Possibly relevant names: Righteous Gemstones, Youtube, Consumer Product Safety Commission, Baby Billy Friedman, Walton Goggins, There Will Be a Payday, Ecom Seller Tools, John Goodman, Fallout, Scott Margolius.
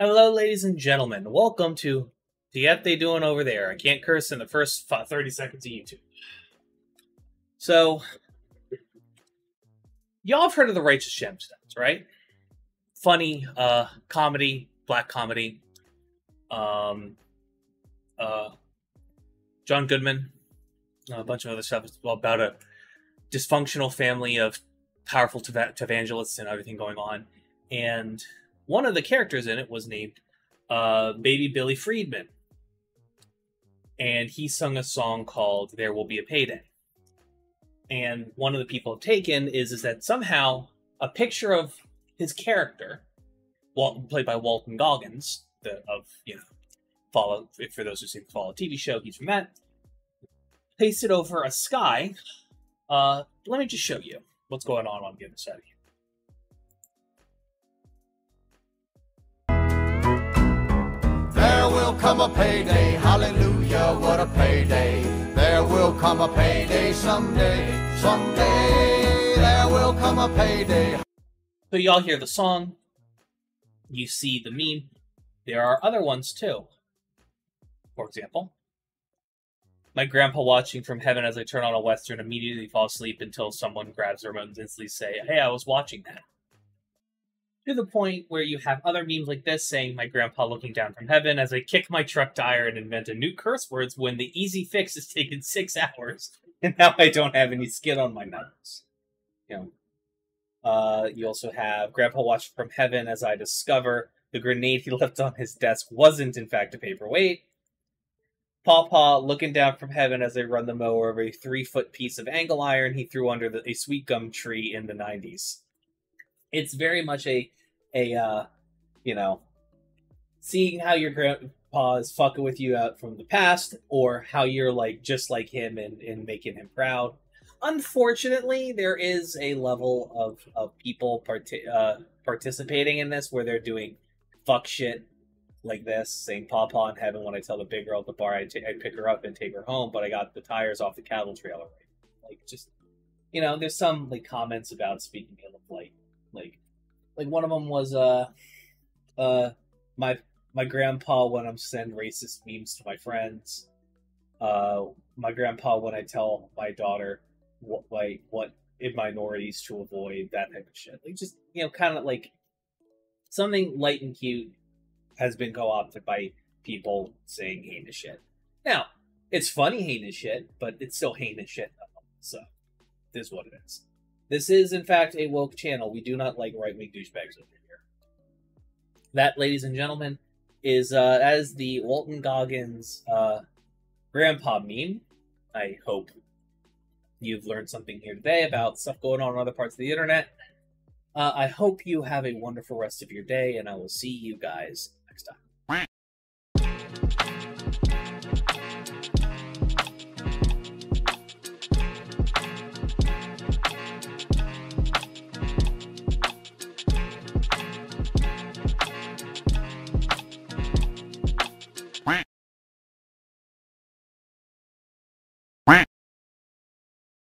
Hello, ladies and gentlemen. Welcome to the F They Doing Over There. I can't curse in the first 30 seconds of YouTube. So, y'all have heard of the Righteous Gemstones, right? Funny comedy, black comedy. John Goodman, a bunch of other stuff. It's about a dysfunctional family of powerful evangelists and everything going on. And one of the characters in it was named Baby Billy Friedman. And he sung a song called There Will Be a Payday. And one of the people taken is that somehow a picture of his character, Walton, played by Walton Goggins, of Fallout, for those who've seen the Fallout TV show, he's from that, pasted over a sky. Let me just show you what's going on while I'm getting this out of here. There will come a payday, hallelujah, what a payday. There will come a payday someday, someday. There will come a payday. So y'all hear the song, you see the meme. There are other ones too. For example, my grandpa watching from heaven as I turn on a Western, immediately fall asleep until someone grabs their remote and instantly say, hey, I was watching that. To the point where you have other memes like this saying, my grandpa looking down from heaven as I kick my truck tire and invent a new curse words when the easy fix has taken 6 hours and now I don't have any skin on my knuckles. You also have grandpa watching from heaven as I discover the grenade he left on his desk wasn't in fact a paperweight. Pawpaw looking down from heaven as they run the mower over a 3-foot piece of angle iron he threw under a sweet gum tree in the 90s. It's very much a seeing how your grandpa is fucking with you out from the past, or how you're like just like him and making him proud. Unfortunately, there is a level of people participating in this where they're doing fuck shit like this, saying Pawpaw in heaven when I tell the big girl at the bar I pick her up and take her home, but I got the tires off the cattle trailer. Like, just, there's some like comments about, speaking of like one of them was my grandpa when I'm sending racist memes to my friends, my grandpa when I tell my daughter what in minorities to avoid, that type of shit. Like, just kind of like something light and cute has been co-opted by people saying heinous shit. Now, it's funny heinous shit, but it's still heinous shit. So, this is what it is. This is, in fact, a woke channel. We do not like right-wing douchebags over here. That, ladies and gentlemen, is as the Walton Goggins grandpa meme. I hope you've learned something here today about stuff going on in other parts of the internet. I hope you have a wonderful rest of your day, and I will see you guys